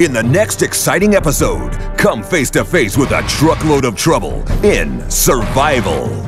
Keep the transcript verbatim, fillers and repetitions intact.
In the next exciting episode, come face to face with a truckload of trouble in Survival.